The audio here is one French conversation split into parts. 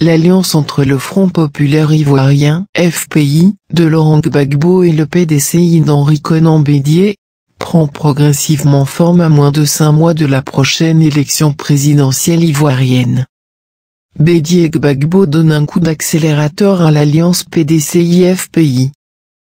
l'alliance entre le Front Populaire Ivoirien, FPI, de Laurent Gbagbo et le PDCI d'Henri Konan Bédié, prend progressivement forme à moins de 5 mois de la prochaine élection présidentielle ivoirienne. Bédié et Gbagbo donnent un coup d'accélérateur à l'alliance PDCI-FPI.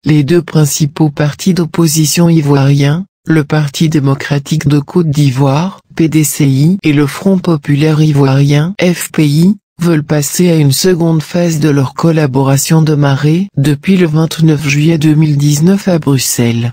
Les deux principaux partis d'opposition ivoiriens, le Parti démocratique de Côte d'Ivoire, PDCI, et le Front populaire ivoirien, FPI, veulent passer à une seconde phase de leur collaboration démarrée depuis le 29 juillet 2019 à Bruxelles.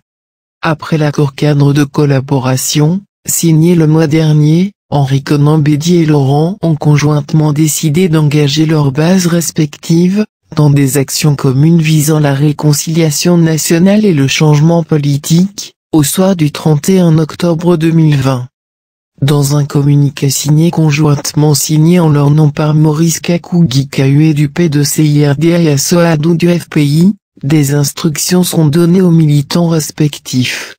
Après l'accord-cadre de collaboration, signé le mois dernier, Henri Konan Bédié et Laurent ont conjointement décidé d'engager leurs bases respectives, dans des actions communes visant la réconciliation nationale et le changement politique, au soir du 31 octobre 2020. Dans un communiqué conjointement signé en leur nom par Maurice Kakougi-Kahué du PDCI-RDA et à Soadou du FPI, des instructions sont données aux militants respectifs.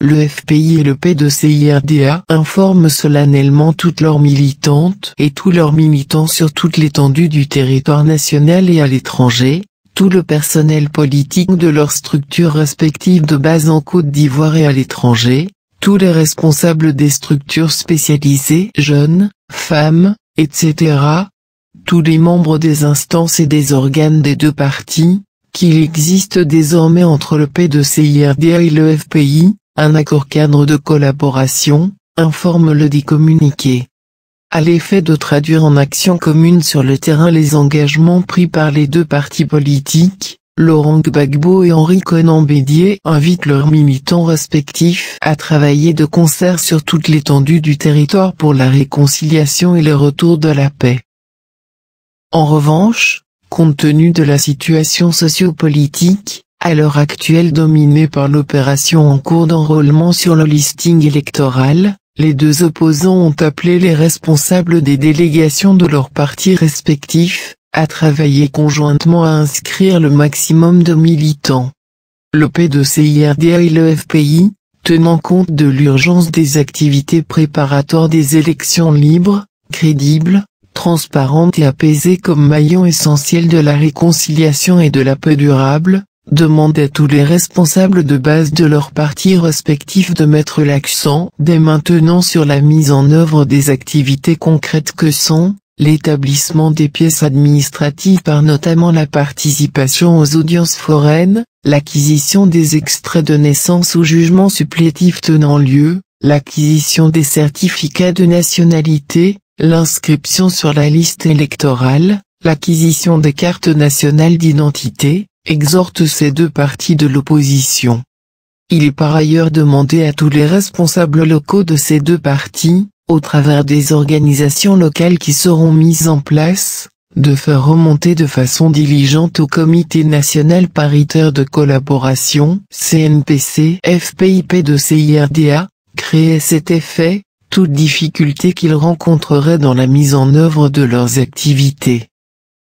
Le FPI et le PDCI-RDA informent solennellement toutes leurs militantes et tous leurs militants sur toute l'étendue du territoire national et à l'étranger, tout le personnel politique de leurs structures respectives de base en Côte d'Ivoire et à l'étranger, tous les responsables des structures spécialisées, jeunes, femmes, etc., tous les membres des instances et des organes des deux partis, qu'il existe désormais entre le PDCI-RDA et le FPI, un accord-cadre de collaboration, informe le dit communiqué. À l'effet de traduire en action commune sur le terrain les engagements pris par les deux partis politiques, Laurent Gbagbo et Henri Konan Bédié invitent leurs militants respectifs à travailler de concert sur toute l'étendue du territoire pour la réconciliation et le retour de la paix. En revanche, compte tenu de la situation sociopolitique, à l'heure actuelle dominée par l'opération en cours d'enrôlement sur le listing électoral, les deux opposants ont appelé les responsables des délégations de leurs partis respectifs, à travailler conjointement à inscrire le maximum de militants. Le PDCI-RDA et le FPI, tenant compte de l'urgence des activités préparatoires des élections libres, crédibles, transparentes et apaisées comme maillon essentiel de la réconciliation et de la paix durable, demande à tous les responsables de base de leurs partis respectifs de mettre l'accent dès maintenant sur la mise en œuvre des activités concrètes que sont l'établissement des pièces administratives par notamment la participation aux audiences foraines, l'acquisition des extraits de naissance ou jugements supplétifs tenant lieu, l'acquisition des certificats de nationalité, l'inscription sur la liste électorale, l'acquisition des cartes nationales d'identité, exhorte ces deux partis de l'opposition. Il est par ailleurs demandé à tous les responsables locaux de ces deux partis, au travers des organisations locales qui seront mises en place, de faire remonter de façon diligente au Comité national paritaire de collaboration CNPC-FPIP de CIRDA, créer cet effet, toute difficulté qu'ils rencontreraient dans la mise en œuvre de leurs activités.